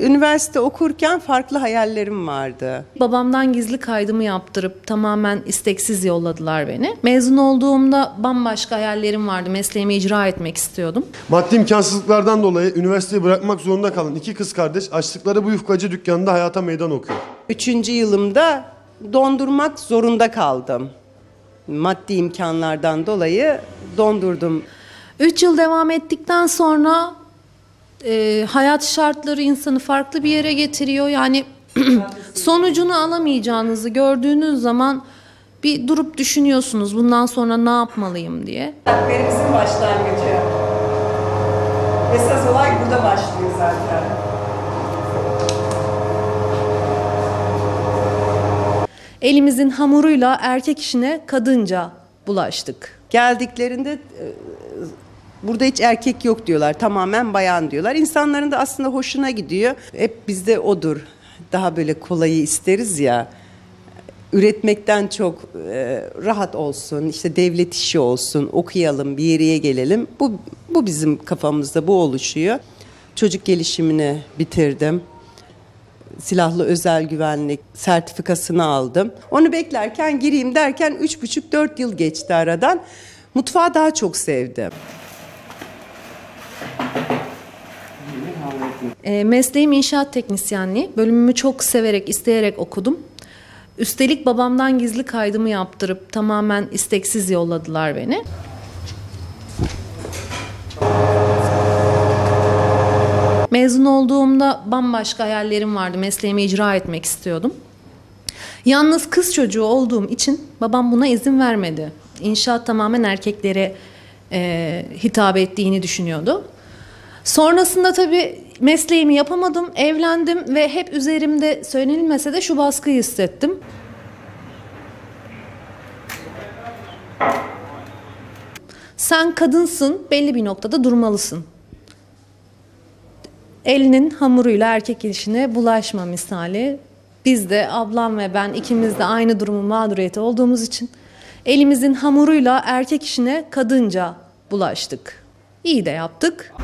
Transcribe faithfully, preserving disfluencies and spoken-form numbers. Üniversite okurken farklı hayallerim vardı. Babamdan gizli kaydımı yaptırıp tamamen isteksiz yolladılar beni. Mezun olduğumda bambaşka hayallerim vardı. Mesleğimi icra etmek istiyordum. Maddi imkansızlıklardan dolayı üniversiteyi bırakmak zorunda kalan iki kız kardeş açtıkları bu yufkacı dükkanında hayata meydan okuyor. Üçüncü yılımda dondurmak zorunda kaldım. Maddi imkanlardan dolayı dondurdum. Üç yıl devam ettikten sonra... E, hayat şartları insanı farklı bir yere getiriyor. Yani sonucunu alamayacağınızı gördüğünüz zaman bir durup düşünüyorsunuz bundan sonra ne yapmalıyım diye. Benim başlangıcı. Esas olay burada başlıyor zaten. Elimizin hamuruyla erkek işine kadınca bulaştık. Geldiklerinde... E, Burada hiç erkek yok diyorlar, tamamen bayan diyorlar. İnsanların da aslında hoşuna gidiyor. Hep bizde odur, daha böyle kolayı isteriz ya. Üretmekten çok e, rahat olsun, işte devlet işi olsun, okuyalım, bir yere gelelim. Bu, bu bizim kafamızda, bu oluşuyor. Çocuk gelişimini bitirdim. Silahlı özel güvenlik sertifikasını aldım. Onu beklerken gireyim derken üç buçuk dört yıl geçti aradan. Mutfağı daha çok sevdim. Mesleğim inşaat teknisyenliği. Bölümümü çok severek, isteyerek okudum. Üstelik babamdan gizli kaydımı yaptırıp tamamen isteksiz yolladılar beni. Mezun olduğumda bambaşka hayallerim vardı. Mesleğimi icra etmek istiyordum. Yalnız kız çocuğu olduğum için babam buna izin vermedi. İnşaat tamamen erkeklere e, hitap ettiğini düşünüyordu. Sonrasında tabii mesleğimi yapamadım, evlendim ve hep üzerimde söylenilmese de şu baskıyı hissettim. Sen kadınsın, belli bir noktada durmalısın. Elinin hamuruyla erkek ilişkine bulaşma misali. Biz de ablam ve ben ikimiz de aynı durumun mağduriyeti olduğumuz için elimizin hamuruyla erkek işine kadınca bulaştık. İyi de yaptık.